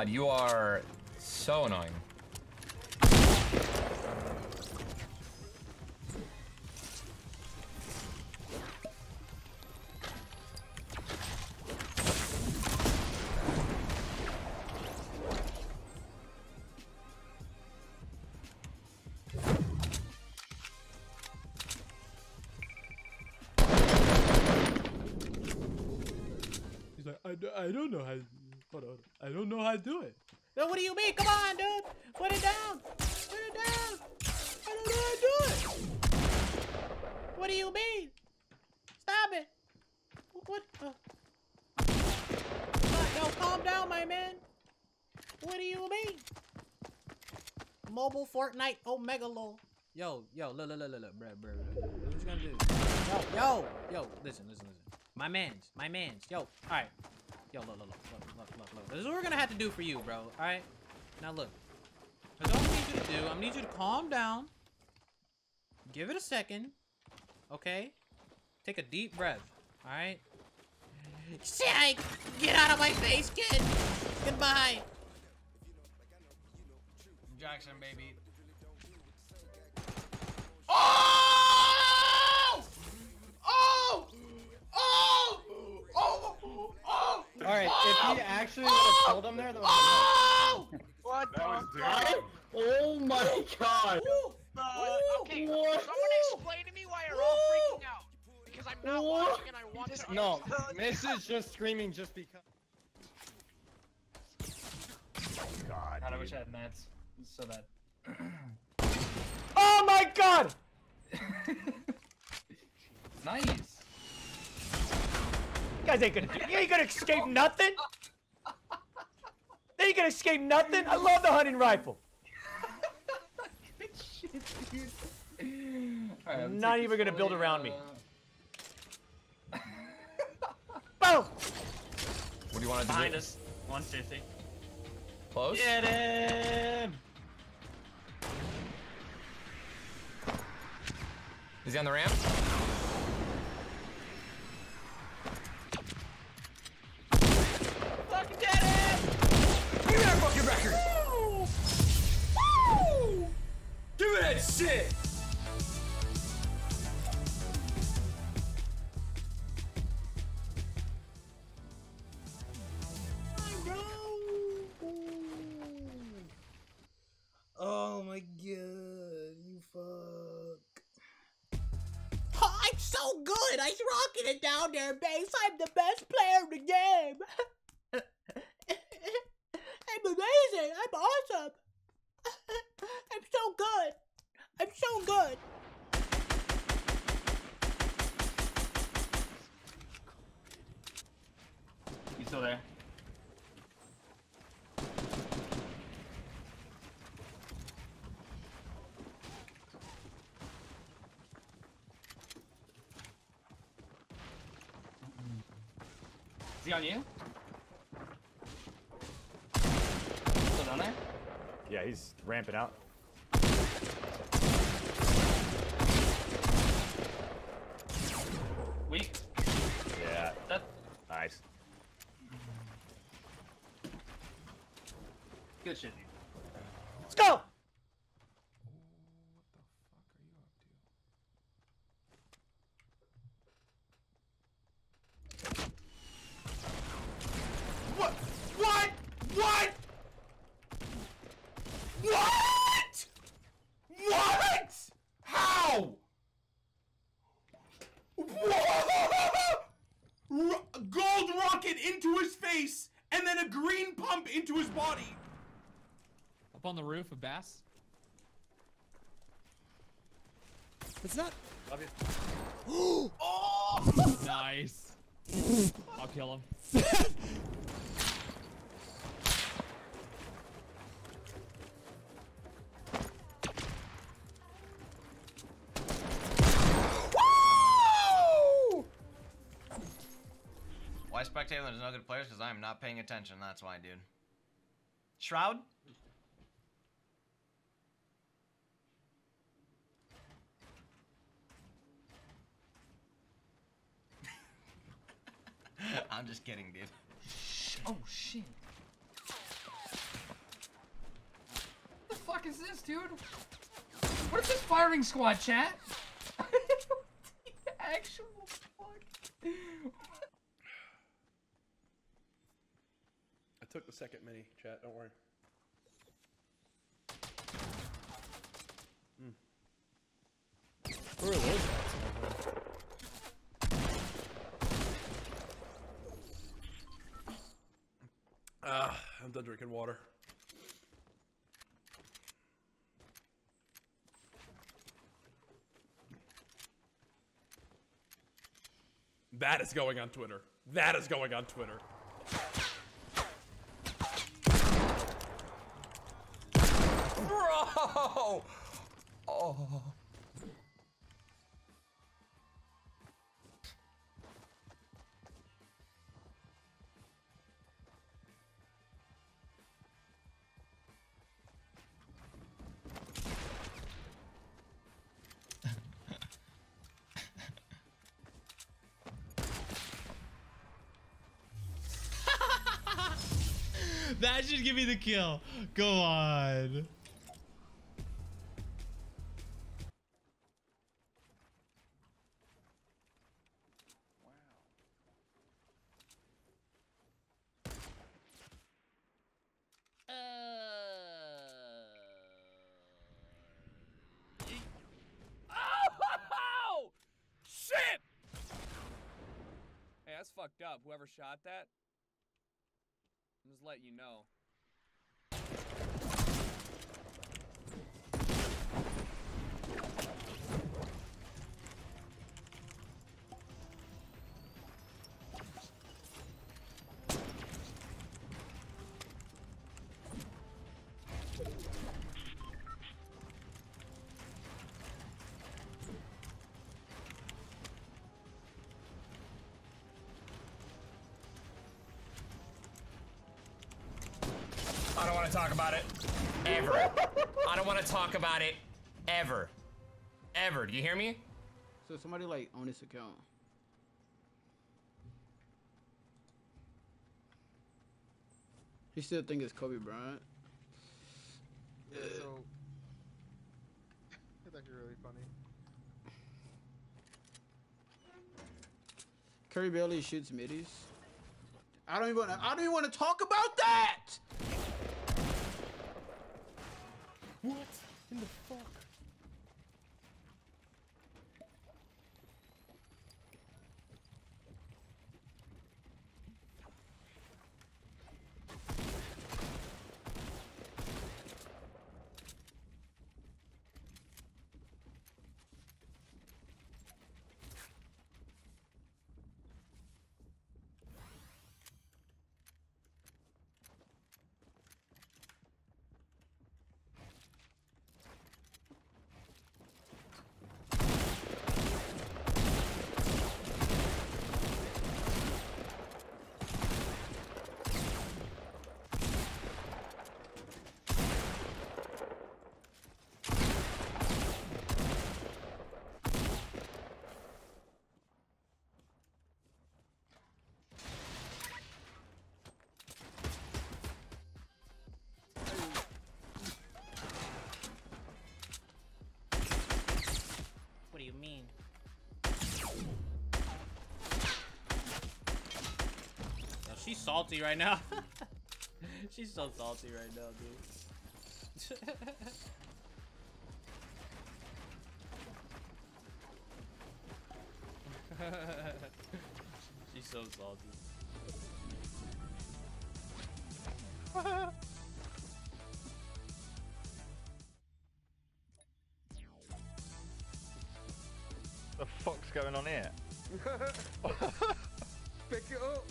god, you are so annoying. I don't know how to, hold on, I don't know how to do it. No, what do you mean? Come on, dude. Put it down. Put it down. I don't know how to do it. What do you mean? Stop it. What? No, calm down, my man. What do you mean? Mobile Fortnite Omega LOL. Yo, look, bruh. What you gonna do? Yo, listen. My mans. Yo, all right. Yo, look. This is what we're gonna have to do for you, bro. All right. Now look. That's all I need you to do. I need you to calm down. Give it a second. Okay. Take a deep breath. All right. Shit! Get out of my face, kid. Goodbye. Jackson, baby. Alright, if he actually would have killed him there, that was good. What the fuck? Oh my god! Okay, someone explain to me why you're all freaking out. Because I'm not watching and I want to. No, Miss is just screaming just because. Oh my god. God, I wish I had mats. It's so bad. Oh my god! Nice. You guys ain't gonna, you ain't gonna escape nothing. They ain't gonna escape nothing. I love the hunting rifle. Good shit, dude. All right, I'm not even gonna build around me. Boom. What do you want to do? Behind us, 150. Close. Get him. Is he on the ramp? Shit! Oh my god, you fuck. Oh, I'm so good! I'm rocking it down there, base. I'm the best player in the game! I'm amazing! I'm awesome! I'm so good! I'm so good. You still there? Is he on you? Still down there? Yeah, he's ramping out. Weak. Yeah. That... Nice. Good shit, dude. Let's go! What the fuck are you up to? What? How? Gold rocket into his face, and then a green pump into his body. Up on the roof of Bass. It's not. Love you. Oh! Nice. I'll kill him. I spectate when there's no good players because I'm not paying attention. That's why, dude. Shroud? I'm just kidding, dude. Oh, shit. fuck is this, dude? What is this firing squad, chat? The actual fuck. I took the second mini, chat, don't worry. Where are those guys? I'm done drinking water. That is going on Twitter. That is going on Twitter. Bro! Oh. That should give me the kill. Go on. Wow. Oh! Shit! Hey, that's fucked up. Whoever shot that. I'm just letting you know. Talk about it ever. I don't want to talk about it ever. Ever. Do you hear me? So somebody like own this account. You still think it's Kobe Bryant? Yeah, so I think you're really funny. Curry barely shoots middies. I don't even want to talk about that. What in the fuck? Mean. Oh, she's salty right now. She's so salty right now, dude. She's so salty. Going on here? Pick it up!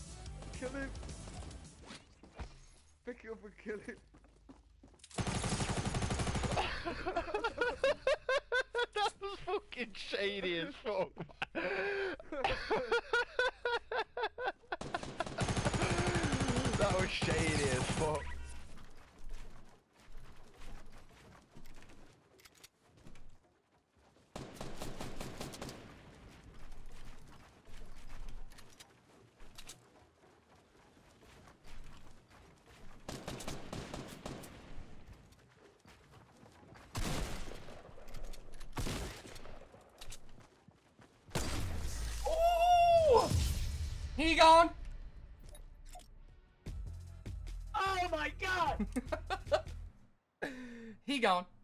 Kill him! Pick it up and kill him! That was fucking shady as fuck, man. That was shady as fuck. He gone. Oh my God. He gone.